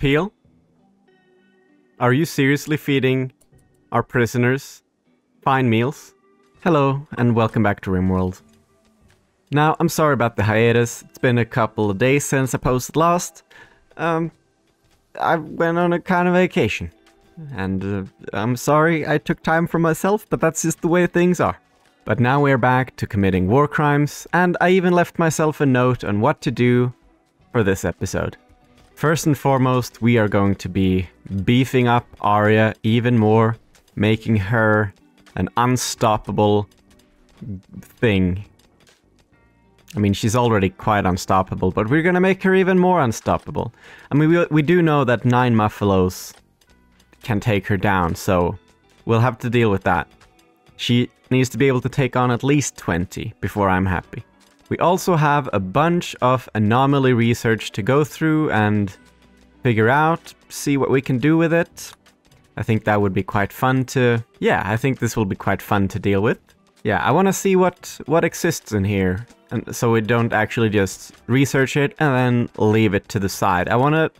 Peel? Are you seriously feeding our prisoners fine meals? Hello, and welcome back to RimWorld. Now, I'm sorry about the hiatus. It's been a couple of days since I posted last. I went on a kind of vacation. And I'm sorry I took time for myself, but that's just the way things are. But now we're back to committing war crimes, and I even left myself a note on what to do for this episode. First and foremost, we are going to be beefing up Arya even more, making her an unstoppable thing. I mean, she's already quite unstoppable, but we're gonna make her even more unstoppable. I mean, we do know that 9 Muffalos can take her down, so we'll have to deal with that. She needs to be able to take on at least 20 before I'm happy. We also have a bunch of anomaly research to go through and figure out, see what we can do with it. I think that would be quite fun to... yeah, I think this will be quite fun to deal with. Yeah, I want to see what exists in here, and so we don't actually just research it and then leave it to the side. I want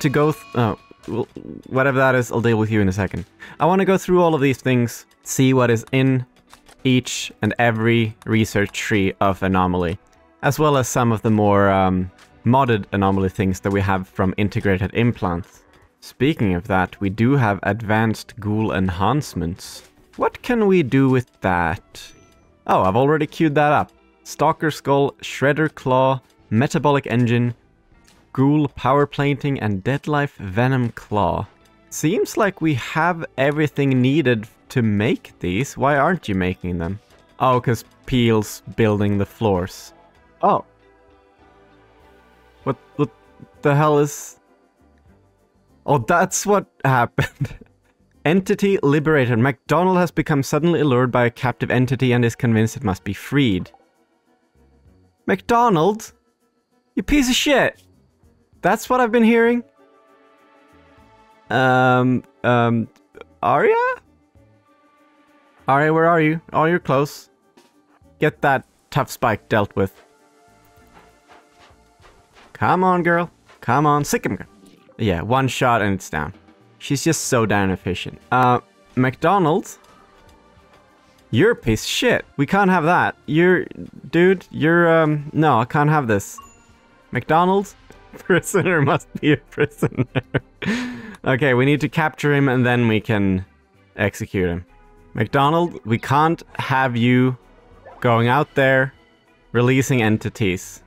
to go... well, whatever that is, I'll deal with you in a second. I want to go through all of these things, see what is in each and every research tree of Anomaly, as well as some of the more modded Anomaly things that we have from Integrated Implants. Speaking of that, we do have Advanced Ghoul Enhancements. What can we do with that? Oh, I've already queued that up. Stalker Skull, Shredder Claw, Metabolic Engine, Ghoul Power Planting, and Deadlife Venom Claw. Seems like we have everything needed to make these. Why aren't you making them? Oh, because Peel's building the floors. Oh. What the hell is... oh, that's what happened. Entity liberated. McDonald has become suddenly allured by a captive entity and is convinced it must be freed. McDonald? You piece of shit! That's what I've been hearing? Arya? Arya, where are you? Oh, you're close. Get that tough spike dealt with. Come on, girl. Come on, sick him. Yeah, one shot and it's down. She's just so damn efficient. McDonald's? You're a piece of shit. We can't have that. You're... dude, you're, no, I can't have this. McDonald's? Prisoner must be a prisoner. Okay, we need to capture him and then we can execute him. McDonald, we can't have you going out there releasing entities.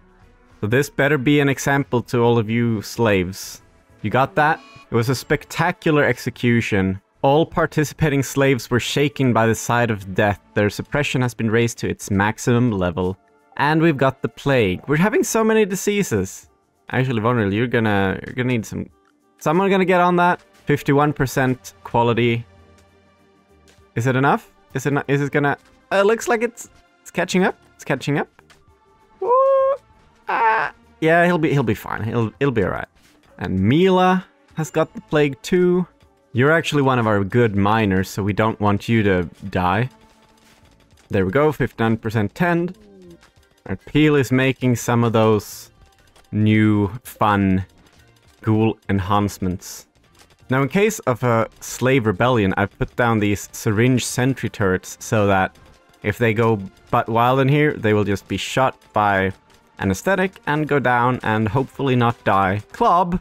So this better be an example to all of you slaves. You got that? It was a spectacular execution. All participating slaves were shaken by the sight of death. Their suppression has been raised to its maximum level. And we've got the plague. We're having so many diseases. Actually, Von Riel, you're gonna need some... someone gonna get on that. 51% quality. Is it enough? Is it not? Is it gonna... it looks like it's catching up. It's catching up. Woo! Ah! Yeah, he'll be fine. He'll be alright. And Mila has got the plague too. You're actually one of our good miners, so we don't want you to die. There we go. 59% tend. Our Peel is making some of those new fun ghoul enhancements. Now, in case of a slave rebellion, I've put down these syringe sentry turrets so that if they go butt wild in here, they will just be shot by anesthetic and go down and hopefully not die. Klob!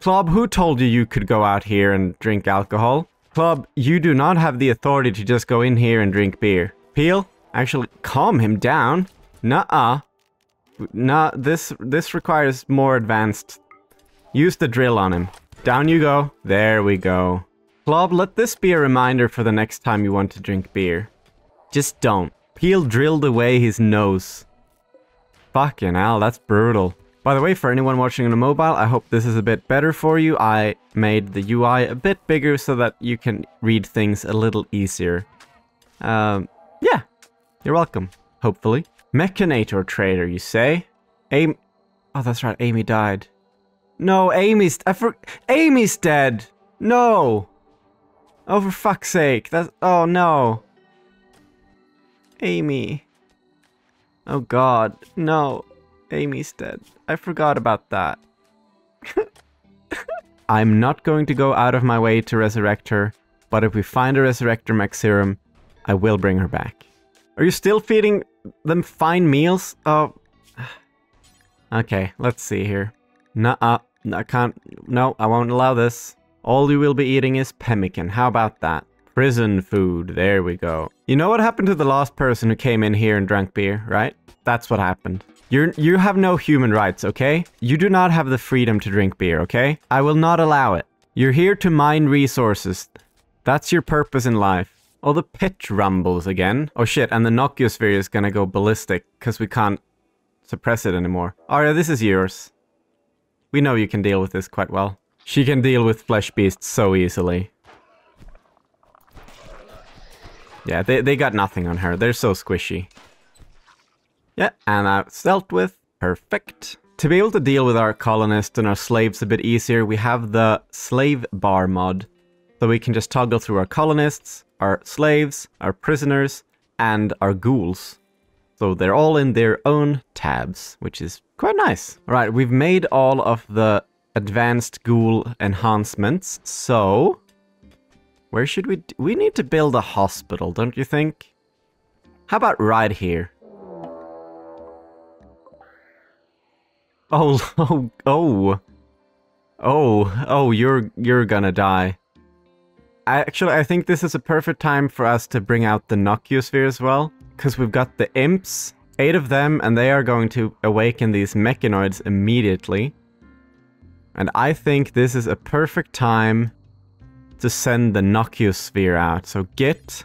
Klob, who told you could go out here and drink alcohol? Klob, you do not have the authority to just go in here and drink beer. Peel, actually calm him down. Nuh-uh. Nah, this requires more advanced. Use the drill on him. Down you go. There we go. Klob, let this be a reminder for the next time you want to drink beer. Just don't. Peel drilled away his nose. Fucking hell, that's brutal. By the way, for anyone watching on a mobile, I hope this is a bit better for you. I made the UI a bit bigger so that you can read things a little easier. Yeah. You're welcome. Hopefully. Mechanator traitor, you say? Amy... oh, that's right, Amy died. No, Amy's dead! No! Oh, for fuck's sake, that's... oh, no. Amy. Oh, God, no. Amy's dead. I forgot about that. I'm not going to go out of my way to resurrect her, but if we find a Resurrector Max Serum, I will bring her back. Are you still feeding them fine meals? Oh. Okay, let's see here. Nuh-uh, I can't, no, I won't allow this. All you will be eating is pemmican, how about that? Prison food, there we go. You know what happened to the last person who came in here and drank beer, right? That's what happened. You have no human rights, okay? You do not have the freedom to drink beer, okay? I will not allow it. You're here to mine resources. That's your purpose in life. Oh, the pitch rumbles again. Oh shit, and the Nociosphere is gonna go ballistic, because we can't suppress it anymore. Arya, this is yours. We know you can deal with this quite well. She can deal with flesh beasts so easily. Yeah, they got nothing on her. They're so squishy. Yeah, and that's dealt with. Perfect. To be able to deal with our colonists and our slaves a bit easier, we have the Slave Bar mod. So we can just toggle through our colonists, our slaves, our prisoners, and our ghouls. So they're all in their own tabs, which is quite nice. Alright, we've made all of the advanced ghoul enhancements, so... Where should we... We need to build a hospital, don't you think? How about right here? Oh, oh, oh. Oh, oh, you're gonna die. Actually, I think this is a perfect time for us to bring out the Nociosphere as well, because we've got the imps, 8 of them, and they are going to awaken these mechanoids immediately. And I think this is a perfect time to send the Nociosphere out. So Git,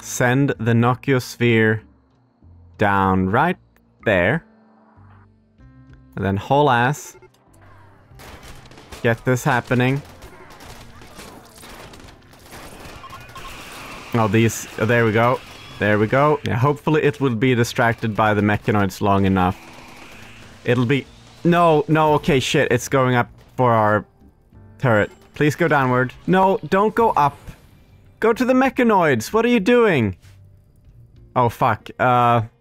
send the Nociosphere down right there, and then whole ass, get this happening. Oh, these, oh, there we go. There we go. Yeah, hopefully it will be distracted by the mechanoids long enough. It'll be... No, no, okay, shit. It's going up for our turret. Please go downward. No, don't go up. Go to the mechanoids. What are you doing? Oh, fuck.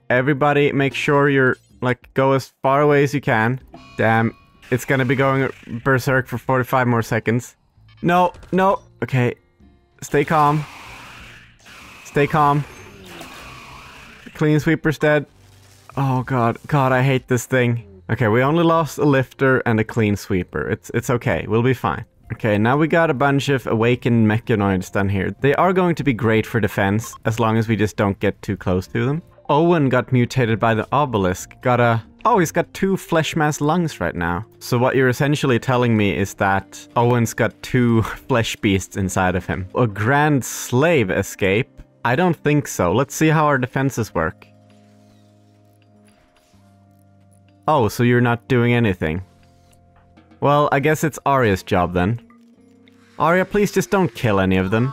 Everybody make sure you're, like, go as far away as you can. Damn. It's gonna be going berserk for 45 more seconds. No, no. Okay. Stay calm. Stay calm. Clean sweeper's dead. Oh god, god, I hate this thing. Okay, we only lost a lifter and a clean sweeper. It's okay, we'll be fine. Okay, now we got a bunch of awakened mechanoids down here. They are going to be great for defense, as long as we just don't get too close to them. Owen got mutated by the obelisk, got a... Oh, he's got 2 flesh mass lungs right now. So what you're essentially telling me is that Owen's got 2 flesh beasts inside of him. A grand slave escape. I don't think so. Let's see how our defenses work. Oh, so you're not doing anything. Well, I guess it's Arya's job then. Arya, please just don't kill any of them.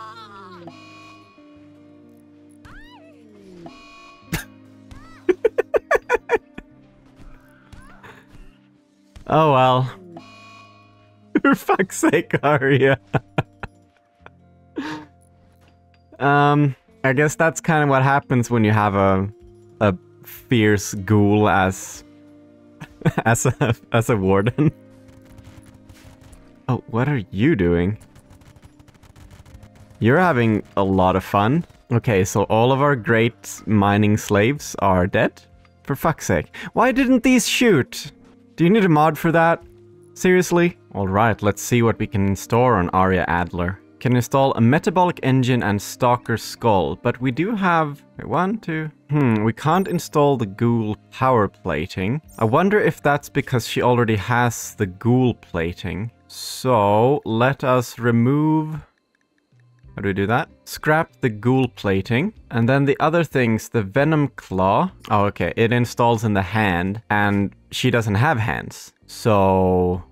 Oh well. For fuck's sake, Arya. I guess that's kind of what happens when you have a fierce ghoul as as a warden. Oh, what are you doing? You're having a lot of fun. Okay, so all of our great mining slaves are dead. For fuck's sake. Why didn't these shoot? Do you need a mod for that? Seriously? Alright, let's see what we can install on Arya Adler. Can install a Metabolic Engine and Stalker Skull, but we do have... Wait, one, two... we can't install the Ghoul Power Planting. I wonder if that's because she already has the Ghoul Plating. So, let us remove... How do we do that? Scrap the Ghoul Plating. And then the other things, the Venom Claw... Oh, okay, it installs in the hand, and she doesn't have hands. So...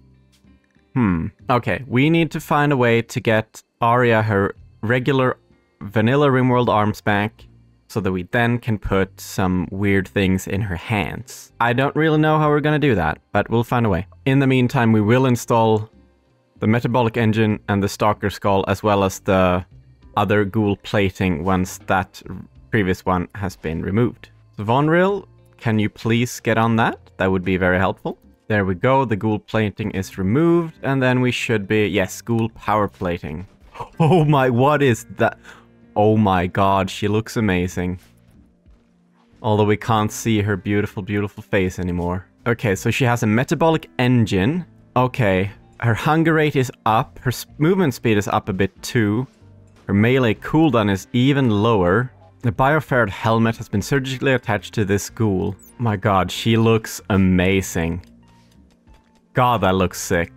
Okay, we need to find a way to get Arya her regular vanilla RimWorld arms back, so that we then can put some weird things in her hands. I don't really know how we're gonna do that, but we'll find a way. In the meantime, we will install the Metabolic Engine and the Stalker Skull, as well as the other ghoul plating once that previous one has been removed. So Von Riel, Can you please get on that? That would be very helpful. There we go, the ghoul plating is removed, and then we should be, yes, ghoul power plating. Oh my, what is that? Oh my god, she looks amazing. Although we can't see her beautiful, beautiful face anymore. Okay, so she has a metabolic engine. Okay, her hunger rate is up, her movement speed is up a bit too. Her melee cooldown is even lower. The bioferret helmet has been surgically attached to this ghoul. My god, she looks amazing. God, that looks sick.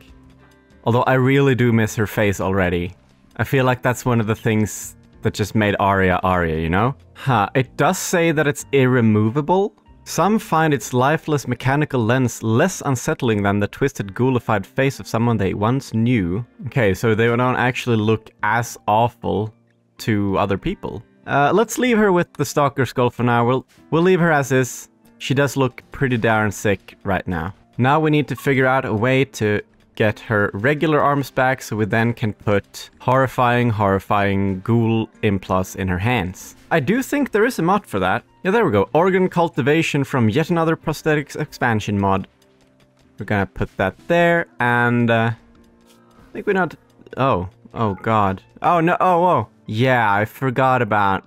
Although I really do miss her face already. I feel like that's one of the things that just made Arya Arya, you know? Huh, it does say that it's irremovable. Some find its lifeless mechanical lens less unsettling than the twisted ghoulified face of someone they once knew. Okay, so they don't actually look as awful to other people. Let's leave her with the Stalker Skull for now. We'll leave her as is. She does look pretty darn sick right now. Now we need to figure out a way to get her regular arms back so we then can put horrifying ghoul implants in her hands. I do think there is a mod for that. Yeah, there we go. Organ cultivation from yet another prosthetics expansion mod. We're gonna put that there and I think we're not... Oh god. Oh no, oh. Yeah, I forgot about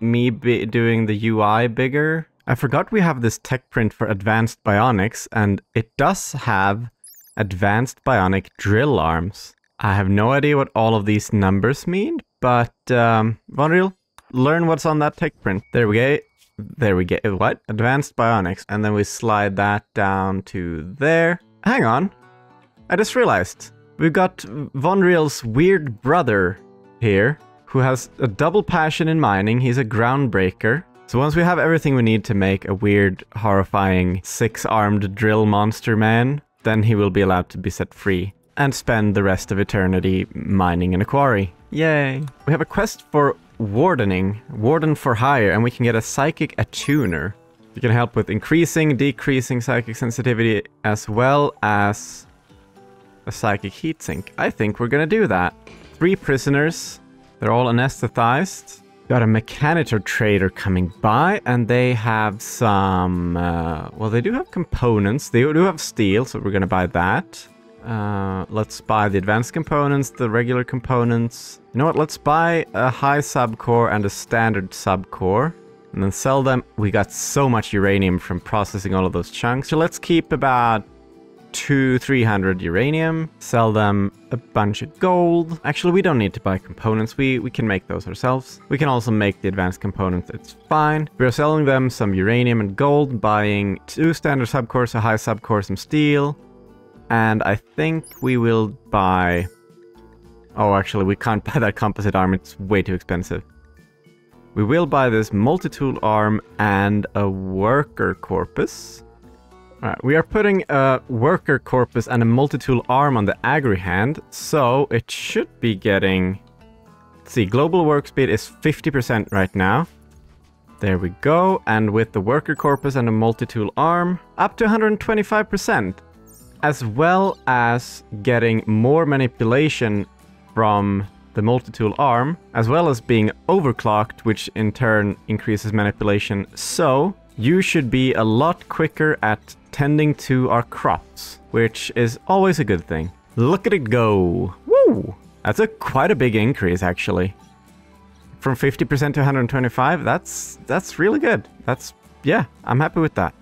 me doing the UI bigger. I forgot we have this tech print for advanced bionics, and it does have advanced bionic drill arms. I have no idea what all of these numbers mean, but Von Riel, learn what's on that tech print. There we go. There we go. What? Advanced bionics. And then we slide that down to there. Hang on. I just realized. We've got Von Riel's weird brother here, who has a double passion in mining. He's a groundbreaker. So once we have everything we need to make a weird, horrifying, six-armed drill monster man, then he will be allowed to be set free and spend the rest of eternity mining in a quarry. Yay! We have a quest for wardening, warden for hire, and we can get a psychic attuner. You can help with increasing, decreasing psychic sensitivity, as well as a psychic heat sink. I think we're gonna do that. 3 prisoners. They're all anesthetized. Got a mechanitor trader coming by, and they have some... well, they do have components. They do have steel, so we're gonna buy that. Let's buy the advanced components, the regular components. You know what? Let's buy a high subcore and a standard subcore, and then sell them. We got so much uranium from processing all of those chunks. So let's keep about 200-300 uranium. Sell them a bunch of gold. Actually, we don't need to buy components. We can make those ourselves. We can also make the advanced components. It's fine. We're selling them some uranium and gold, buying 2 standard subcores, a high subcore, some steel. And I think we will buy... Oh, actually, we can't buy that composite arm. It's way too expensive. We will buy this multi-tool arm and a worker corpus. Alright, we are putting a worker corpus and a multi-tool arm on the agri hand, so it should be getting... Let's see, global work speed is 50% right now. There we go, and with the worker corpus and a multi-tool arm, up to 125%. As well as getting more manipulation from the multi-tool arm, as well as being overclocked, which in turn increases manipulation, so... You should be a lot quicker at tending to our crops, which is always a good thing. Look at it go! Woo! That's quite a big increase, actually. From 50% to 125, that's really good. That's, yeah, I'm happy with that.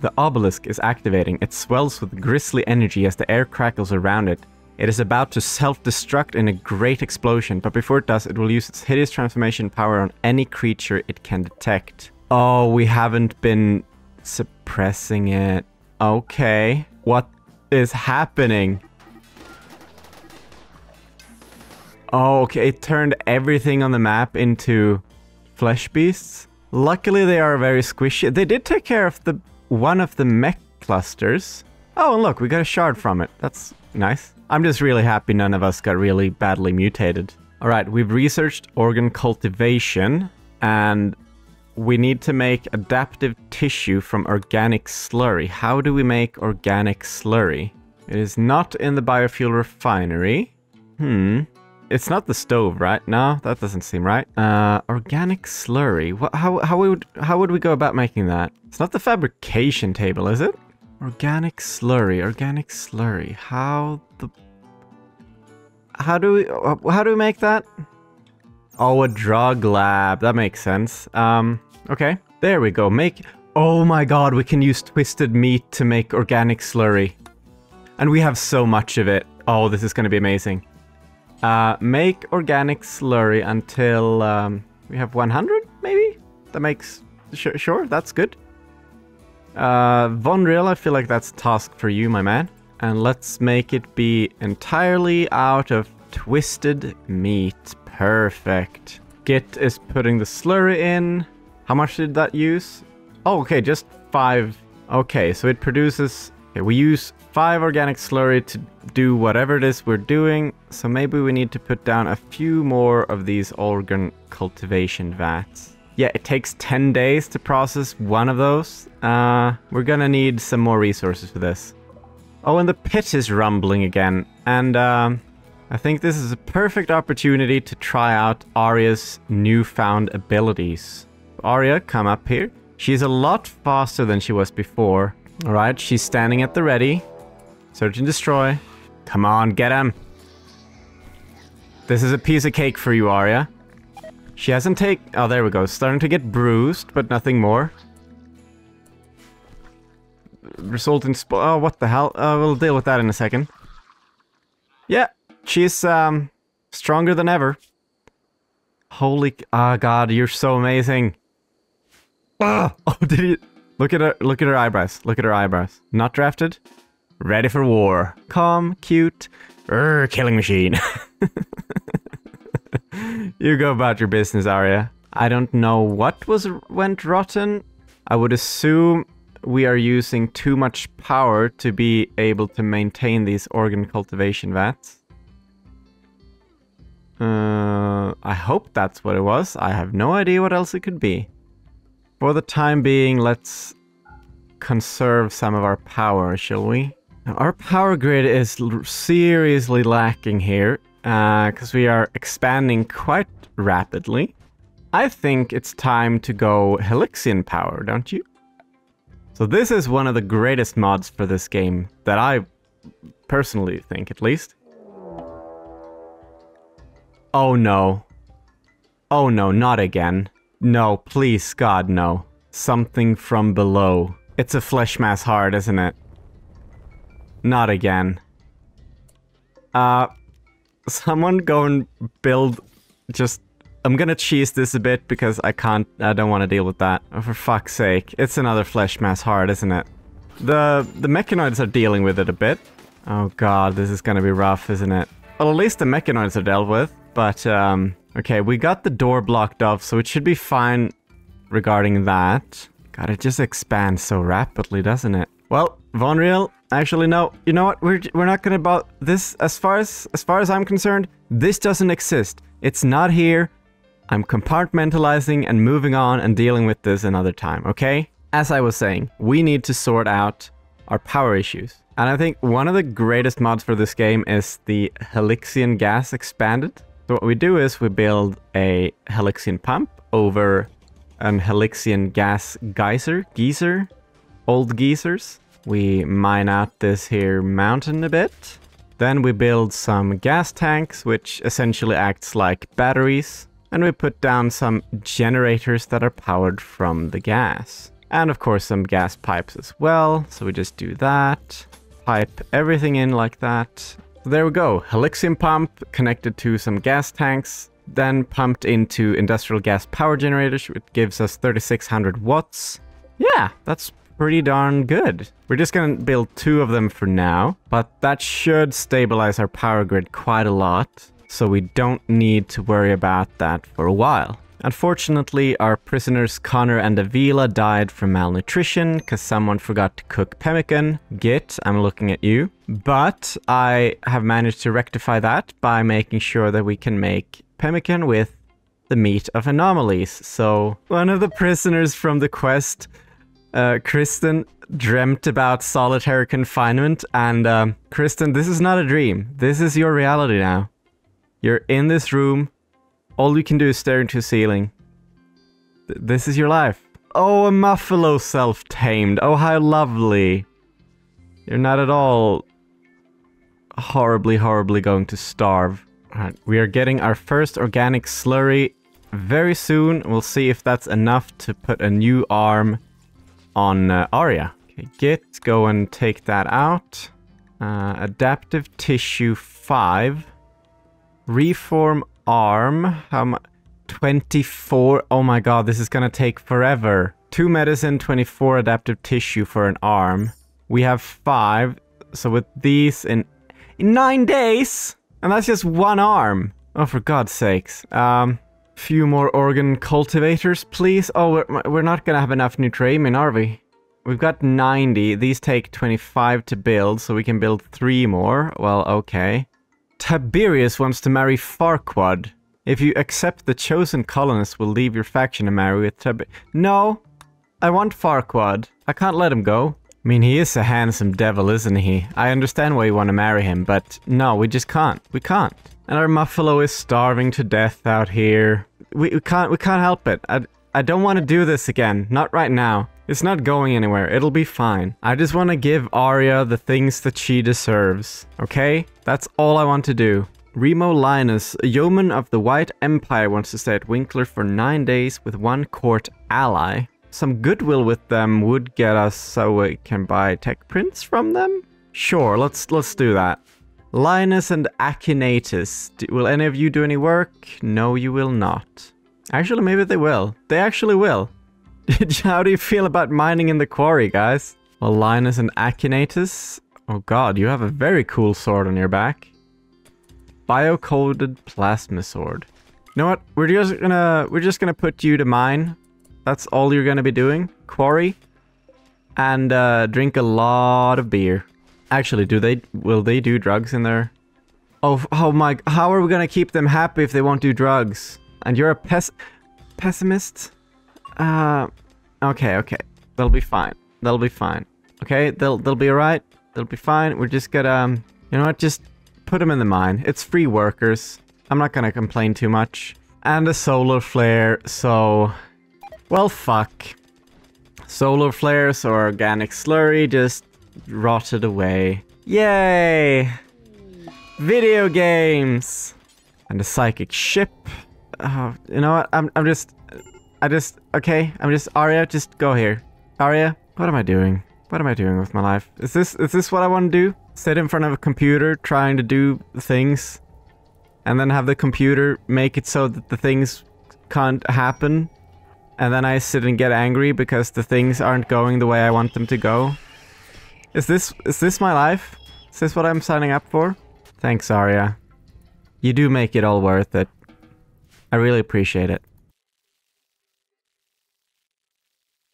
The obelisk is activating. It swells with grisly energy as the air crackles around it. It is about to self-destruct in a great explosion, but before it does, it will use its hideous transformation power on any creature it can detect. Oh, we haven't been suppressing it. Okay. What is happening? Oh, okay. It turned everything on the map into flesh beasts. Luckily, they are very squishy. They did take care of one of the mech clusters. Oh, and look, we got a shard from it. That's nice. I'm just really happy none of us got really badly mutated. All right, we've researched organ cultivation and... We need to make adaptive tissue from organic slurry. How do we make organic slurry? It is not in the biofuel refinery. It's not the stove, right? No, that doesn't seem right. Organic slurry. What? How would we go about making that? It's not the fabrication table, is it? Organic slurry. Organic slurry. How do we make that? Oh, a drug lab. That makes sense. Okay. There we go. Make. Oh my God, we can use twisted meat to make organic slurry, and we have so much of it. Oh, this is going to be amazing. Make organic slurry until we have 100, maybe? That makes... Sure, that's good. Von Riel, I feel like that's a task for you, my man. And let's make it be entirely out of twisted meat. Perfect. Git is putting the slurry in. How much did that use? Oh, okay, just 5. Okay, so it produces... Okay, we use 5 organic slurry to do whatever it is we're doing, so maybe we need to put down a few more of these organ cultivation vats. Yeah, it takes 10 days to process one of those. We're gonna need some more resources for this. Oh, and the pit is rumbling again, and I think this is a perfect opportunity to try out Arya's newfound abilities. Arya, come up here. She's a lot faster than she was before. Alright, she's standing at the ready. Search and destroy. Come on, get him! This is a piece of cake for you, Arya. She hasn't taken... Oh, there we go. Starting to get bruised, but nothing more. Result in... Oh, what the hell? We'll deal with that in a second. Yeah, she's stronger than ever. Holy... Oh, God, you're so amazing. Oh, did he... look at her eyebrows, look at her eyebrows. Not drafted. Ready for war. Calm, cute. Killing machine. You go about your business, Arya. I don't know what went rotten. I would assume we are using too much power to be able to maintain these organ cultivation vats. I hope that's what it was. I have no idea what else it could be. For the time being, let's conserve some of our power, shall we? Now, our power grid is seriously lacking here, because we are expanding quite rapidly. I think it's time to go Helixien power, don't you? So this is one of the greatest mods for this game, that I personally think, at least. Oh no. Oh no, not again. No, please, God, no. Something from below. It's a flesh mass hard, isn't it? Not again. Someone go and build... Just... I'm gonna cheese this a bit because I can't... I don't want to deal with that. Oh, for fuck's sake. It's another flesh mass hard, isn't it? The mechanoids are dealing with it a bit. Oh God, this is gonna be rough, isn't it? Well, at least the mechanoids are dealt with, but okay, we got the door blocked off, so it should be fine regarding that. God, it just expands so rapidly, doesn't it? Well, Von Riel, actually no. You know what? We're not gonna about this. As far as I'm concerned, this doesn't exist. It's not here. I'm compartmentalizing and moving on and dealing with this another time, okay? As I was saying, we need to sort out our power issues. And I think one of the greatest mods for this game is the Helixien Gas Expanded. So what we do is we build a Helixien pump over an Helixien gas geyser, old geysers. We mine out this here mountain a bit. Then we build some gas tanks, which essentially acts like batteries. And we put down some generators that are powered from the gas. And of course some gas pipes as well. So we just do that. Pipe everything in like that. There we go, Helixien pump connected to some gas tanks, then pumped into industrial gas power generators, which gives us 3600 watts. Yeah, that's pretty darn good. We're just gonna build 2 of them for now, but that should stabilize our power grid quite a lot, so we don't need to worry about that for a while. Unfortunately, our prisoners Connor and Avila died from malnutrition because someone forgot to cook pemmican. Git, I'm looking at you. But I have managed to rectify that by making sure that we can make pemmican with the meat of anomalies. So, one of the prisoners from the quest, Kristen, dreamt about solitary confinement. And Kristen, this is not a dream. This is your reality now. You're in this room. All you can do is stare into the ceiling. This is your life. Oh, a Muffalo self-tamed. Oh, how lovely. You're not at all horribly, horribly going to starve. Alright, we are getting our first organic slurry very soon. We'll see if that's enough to put a new arm on Arya. Okay, Git, go and take that out. Adaptive tissue 5. Reform arm. How much? 24. Oh my god, this is gonna take forever. 2 medicine, 24 adaptive tissue for an arm. We have 5. So with these in 9 days! And that's just one arm. Oh, for god's sakes. Few more organ cultivators, please. Oh, we're not gonna have enough Nutraimin, are we? We've got 90. These take 25 to build, so we can build 3 more. Well, okay. Tiberius wants to marry Farquad. If you accept the chosen colonists will leave your faction and marry with Tiberius. No! I want Farquad. I can't let him go. I mean, he is a handsome devil, isn't he? I understand why you want to marry him, but no, we just can't. We can't. And our Muffalo is starving to death out here. We can't help it. I don't want to do this again. Not right now. It's not going anywhere. It'll be fine. I just want to give Arya the things that she deserves. Okay? That's all I want to do. Remo Linus, a yeoman of the White Empire, wants to stay at Winkler for 9 days with one court ally. Some goodwill with them would get us so we can buy tech prints from them? Sure, let's do that. Linus and Akinatus, will any of you do any work? No, you will not. Actually, maybe they will. They actually will. How do you feel about mining in the quarry, guys? Well, Linus and Akinatus, oh god, you have a very cool sword on your back. Bio-coded plasma sword. You know what? We're just gonna put you to mine. That's all you're gonna be doing. Quarry. And drink a lot of beer. Actually, will they do drugs in there? Oh my, how are we gonna keep them happy if they won't do drugs? And you're a pessimist? Okay. They'll be fine. They'll be fine. Okay, they'll be alright. They'll be fine. We're just gonna you know what, just put them in the mine. It's free workers. I'm not gonna complain too much. And a solar flare, so... well, fuck. Solar flares or organic slurry just rotted away. Yay! Video games! And a psychic ship. Oh, you know what? I'm just... Arya, just go here. Arya, what am I doing? What am I doing with my life? Is this what I want to do? Sit in front of a computer trying to do things and then have the computer make it so that the things can't happen, and then I sit and get angry because the things aren't going the way I want them to go. Is this my life? Is this what I'm signing up for? Thanks, Arya. You do make it all worth it. I really appreciate it.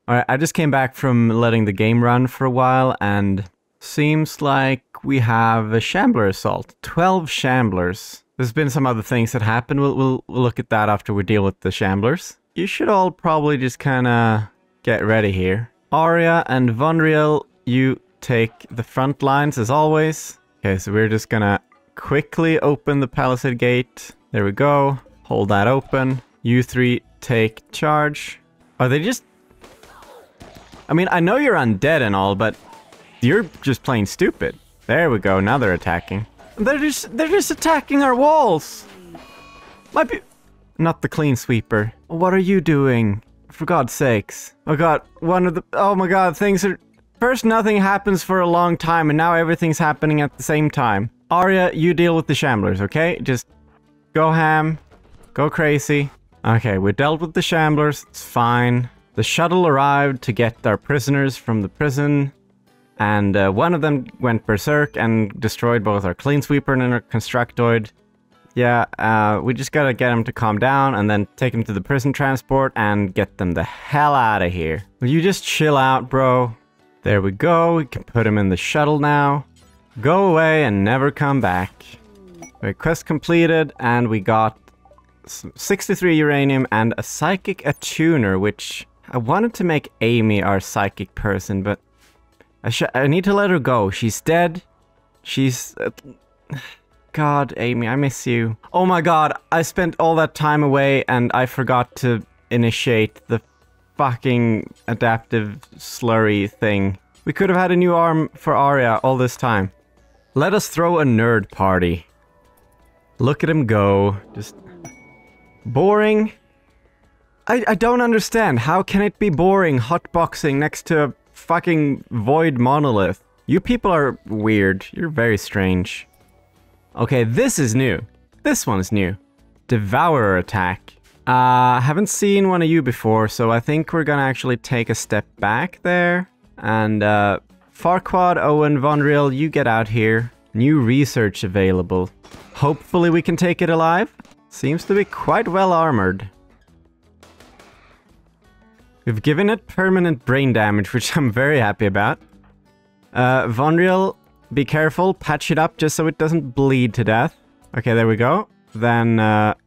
Alright, I just came back from letting the game run for a while and seems like we have a Shambler Assault. 12 Shamblers. There's been some other things that happened. We'll look at that after we deal with the Shamblers. You should all probably just kinda get ready here. Arya and Von Riel, you take the front lines as always. Okay, so we're just gonna quickly open the Palisade Gate. There we go. Hold that open. You three take charge. Are they just... I mean, I know you're undead and all, but... you're just plain stupid. There we go, now they're attacking. They're just attacking our walls! Might be... not the clean sweeper. What are you doing? For god's sakes. Oh god, oh my god, things are... first nothing happens for a long time, and now everything's happening at the same time. Arya, you deal with the Shamblers, okay? Just... go ham. Go crazy. Okay, we dealt with the Shamblers, it's fine. The shuttle arrived to get our prisoners from the prison. And one of them went berserk and destroyed both our clean sweeper and our constructoid. Yeah, we just gotta get him to calm down and then take him to the prison transport and get them the hell out of here. Will you just chill out, bro? There we go, we can put him in the shuttle now. Go away and never come back. Quest completed, and we got 63 uranium and a Psychic Attuner, which... I wanted to make Amy our psychic person, but... I need to let her go. She's dead. She's... God, Amy, I miss you. Oh my god, I spent all that time away and I forgot to initiate the fucking adaptive slurry thing. We could have had a new arm for Arya all this time. Let us throw a nerd party. Look at him go. Just... boring? I don't understand. How can it be boring hotboxing next to a fucking void monolith? You people are weird. You're very strange. Okay, this is new. This one's new. Devourer attack. Haven't seen one of you before, so I think we're gonna actually take a step back there. And, Farquad, Owen, Von Riel, you get out here. New research available. Hopefully we can take it alive. Seems to be quite well armored. We've given it permanent brain damage, which I'm very happy about. Von Riel, be careful, patch it up just so it doesn't bleed to death. Okay, there we go. Then,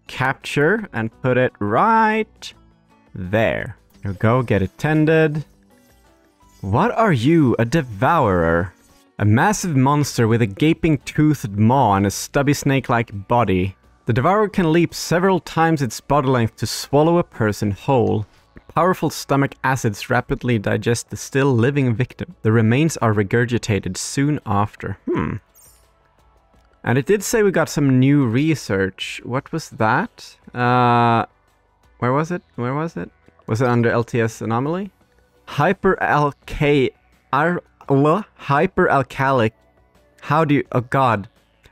capture and put it right there. There we go, get it tended. What are you, a devourer? A massive monster with a gaping toothed maw and a stubby snake-like body. The devourer can leap several times its body length to swallow a person whole. Powerful stomach acids rapidly digest the still living victim. The remains are regurgitated soon after. And it did say we got some new research. What was that? Where was it? Was it under LTS Anomaly? Hyperalkalic. How do you... oh god.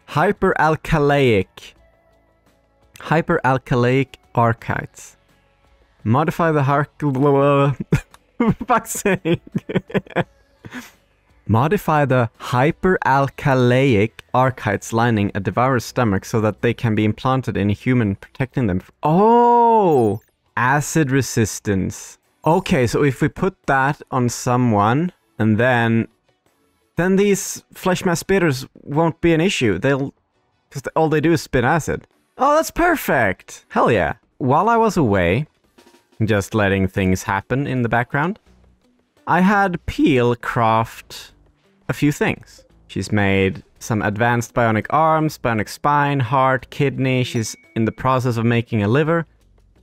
Hyperalkalic archites. Modify the modify the hyperalkalic archites lining a devourer's stomach so that they can be implanted in a human, protecting them. Oh! Acid resistance. Okay, so if we put that on someone, and then these flesh mass spitters won't be an issue. They'll... because all they do is spit acid. Oh, that's perfect! Hell yeah. While I was away, just letting things happen in the background, I had Peel craft a few things. She's made some advanced bionic arms, bionic spine, heart, kidney. She's in the process of making a liver.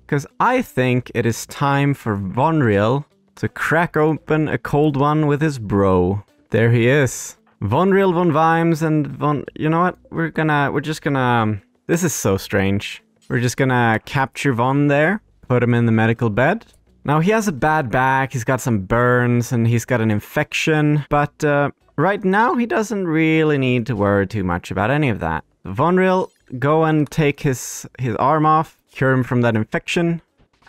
Because I think it is time for Von Riel to crack open a cold one with his bro. There he is. Von Riel, Von Vimes, and Von... you know what? We're just gonna... This is so strange. We're just gonna capture Von there. Put him in the medical bed. Now, he has a bad back, he's got some burns, and he's got an infection. But right now, he doesn't really need to worry too much about any of that. Von Riel, go and take his arm off, cure him from that infection.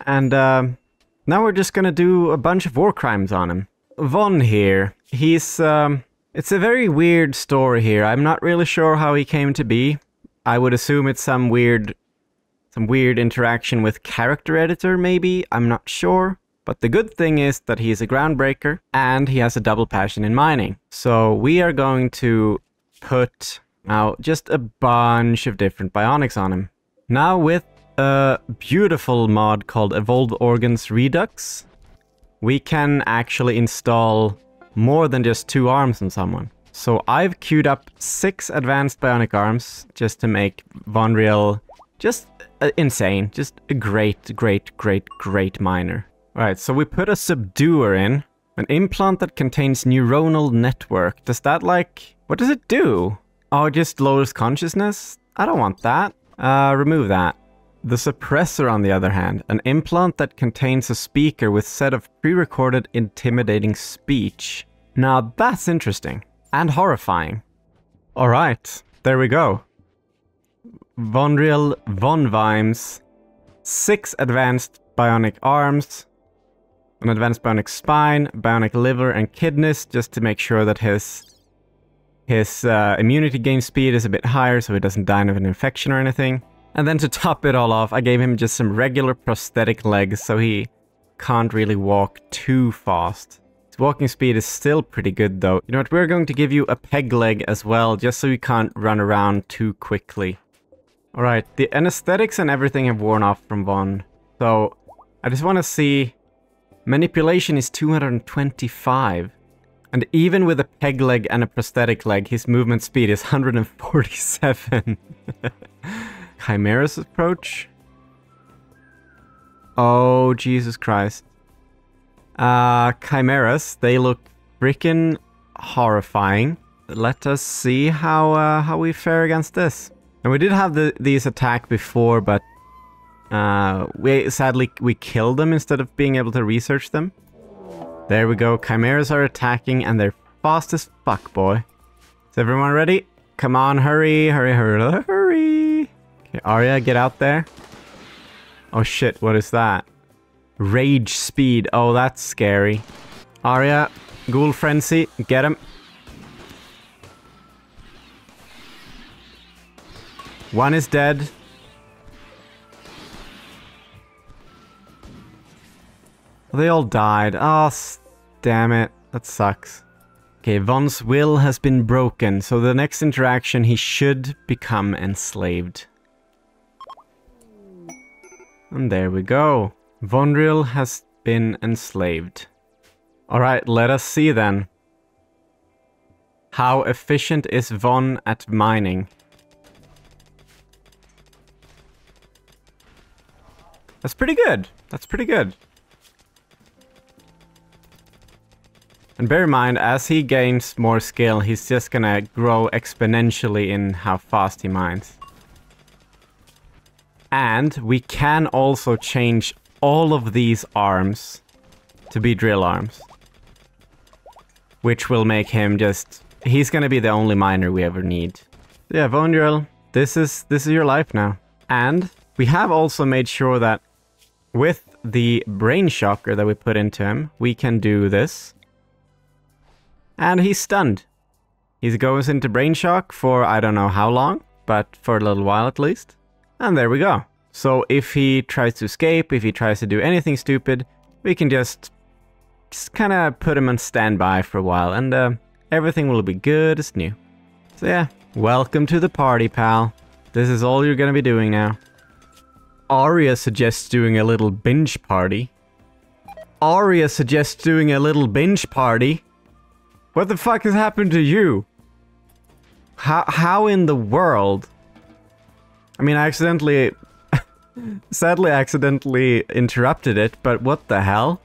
And now we're just gonna do a bunch of war crimes on him. Von here, he's... it's a very weird story here. I'm not really sure how he came to be. I would assume it's some weird... interaction with character editor, maybe? I'm not sure. But the good thing is that he's a groundbreaker, and he has a double passion in mining. So we are going to put out just a bunch of different bionics on him. Now with a beautiful mod called Evolved Organs Redux, we can actually install more than just 2 arms on someone. So I've queued up 6 advanced bionic arms just to make Von Riel just... insane. Just a great miner. Alright, so we put a subduer in. An implant that contains neuronal network. Does that like... what does it do? Oh, it just lowers consciousness? I don't want that. Remove that. The suppressor, on the other hand. An implant that contains a speaker with set of pre-recorded intimidating speech. Now that's interesting. And horrifying. Alright, there we go. Von Riel, Von Vimes, 6 advanced bionic arms, an advanced bionic spine, bionic liver and kidneys, just to make sure that his immunity gain speed is a bit higher so he doesn't die of an infection or anything. And then to top it all off, I gave him just some regular prosthetic legs so he can't really walk too fast. His walking speed is still pretty good though. You know what, we're going to give you a peg leg as well, just so you can't run around too quickly. Alright, the anesthetics and everything have worn off from Von. So, I just want to see... manipulation is 225. And even with a peg leg and a prosthetic leg, his movement speed is 147. Chimeras approach? Oh, Jesus Christ. Chimeras, they look freaking horrifying. Let us see how we fare against this. And we did have these attack before, but we sadly killed them instead of being able to research them. There we go. Chimeras are attacking, and they're fast as fuck, boy. Is everyone ready? Come on, hurry, hurry, hurry, hurry. Okay, Arya, get out there. Oh shit, what is that? Rage speed. Oh, that's scary. Arya, Ghoul Frenzy, get him. One is dead. They all died. Oh, damn it. That sucks. Okay, Von's will has been broken, so the next interaction he should become enslaved. And there we go. Von Riel has been enslaved. Alright, let us see then. How efficient is Von at mining? That's pretty good. That's pretty good. And bear in mind, as he gains more skill, he's just gonna grow exponentially in how fast he mines. And we can also change all of these arms to be drill arms. Which will make him just... he's gonna be the only miner we ever need. Yeah, Von Riel, this is your life now. And we have also made sure that with the brain shocker that we put into him, we can do this. And he's stunned. He goes into brain shock for I don't know how long, but for a little while at least. And there we go. So if he tries to escape, if he tries to do anything stupid, we can just kind of put him on standby for a while, and everything will be good as new. So yeah, welcome to the party, pal. This is all you're gonna be doing now. Arya suggests doing a little binge party. Arya suggests doing a little binge party. What the fuck has happened to you? How in the world? I mean, I accidentally... sadly, I accidentally interrupted it, but what the hell?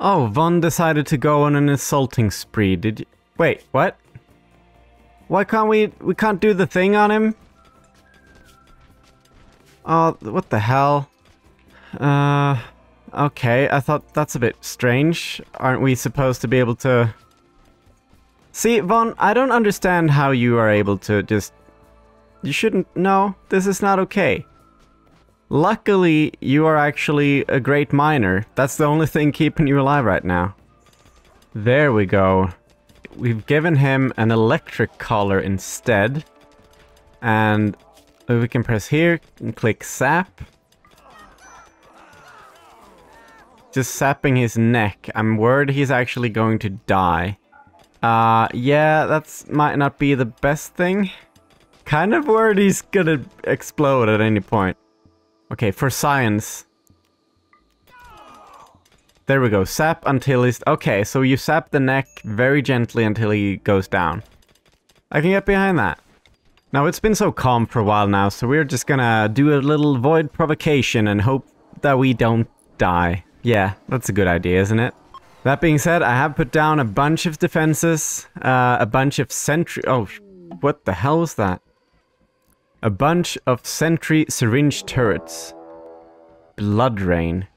Oh, Von decided to go on an insulting spree, did you... Wait, what? Why can't we can't do the thing on him? Oh, what the hell? Okay, I thought that's a bit strange. Aren't we supposed to be able to... See, Von, I don't understand how you are able to just... You shouldn't... No, this is not okay. Luckily, you are actually a great miner. That's the only thing keeping you alive right now. There we go. We've given him an electric collar instead. And we can press here and click sap. Just sapping his neck. I'm worried he's actually going to die. Yeah, that might not be the best thing. Kind of worried he's gonna explode at any point. Okay, for science. There we go. Sap until he's... Okay, so you sap the neck very gently until he goes down. I can get behind that. Now, it's been so calm for a while now, so we're just gonna do a little void provocation and hope that we don't die. Yeah, that's a good idea, isn't it? That being said, I have put down a bunch of defenses, a bunch of sentry... Oh, what the hell was that? A bunch of sentry syringe turrets. Blood rain.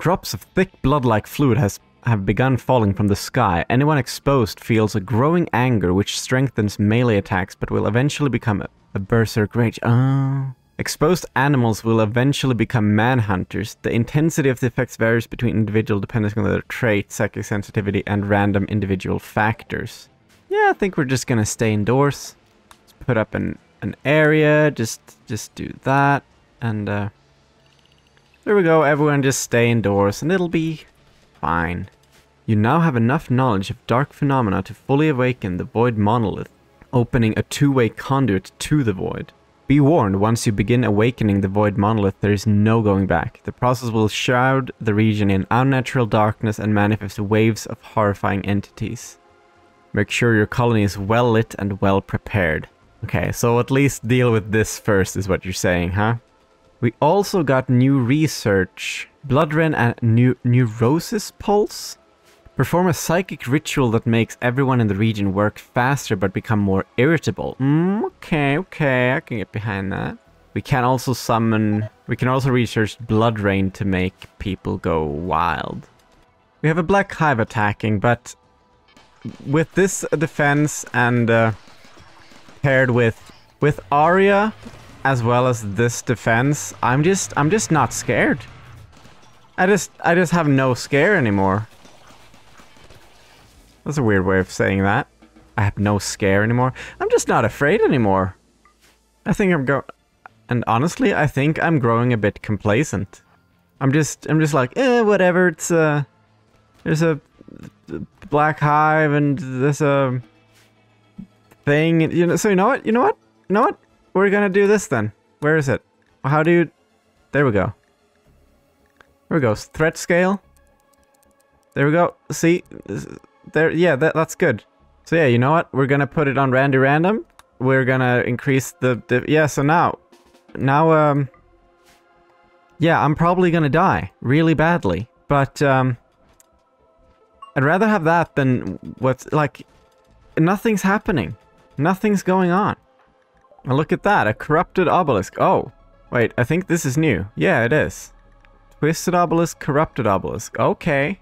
Drops of thick blood-like fluid have begun falling from the sky. Anyone exposed feels a growing anger which strengthens melee attacks but will eventually become a berserk rage. Oh... Exposed animals will eventually become manhunters. The intensity of the effects varies between individuals depending on their traits, psychic sensitivity, and random individual factors. Yeah, I think we're just gonna stay indoors. Let's put up an area, just do that, and there we go, everyone just stay indoors, and it'll be fine. You now have enough knowledge of dark phenomena to fully awaken the Void Monolith, opening a two-way conduit to the Void. Be warned, once you begin awakening the Void Monolith, there is no going back. The process will shroud the region in unnatural darkness and manifest waves of horrifying entities. Make sure your colony is well lit and well prepared. Okay, so at least deal with this first is what you're saying, huh? We also got new research. Blood Ren and Neurosis Pulse? Perform a psychic ritual that makes everyone in the region work faster but become more irritable. Okay, okay, I can get behind that. We can also summon... We can also research Blood Rain to make people go wild. We have a Black Hive attacking, but... with this defense and... paired with Arya, as well as this defense, I'm just not scared. I just have no scare anymore. That's a weird way of saying that. I have no scare anymore. I'm just not afraid anymore. I think I'm going... And honestly, I think I'm growing a bit complacent. I'm just like, eh, whatever, it's a... There's a Black Hive and there's a... thing, and, you know, so you know what? We're gonna do this then. Where is it? How do you... There we go. There we go. Threat scale. There we go. See? There, yeah, that's good. So yeah, you know what? We're gonna put it on Randy Random. We're gonna increase the yeah, so now, yeah, I'm probably gonna die really badly, but, I'd rather have that than what's, like, nothing's happening. Nothing's going on. And look at that, a corrupted obelisk. Oh, wait, I think this is new. Yeah, it is. Twisted obelisk, corrupted obelisk. Okay.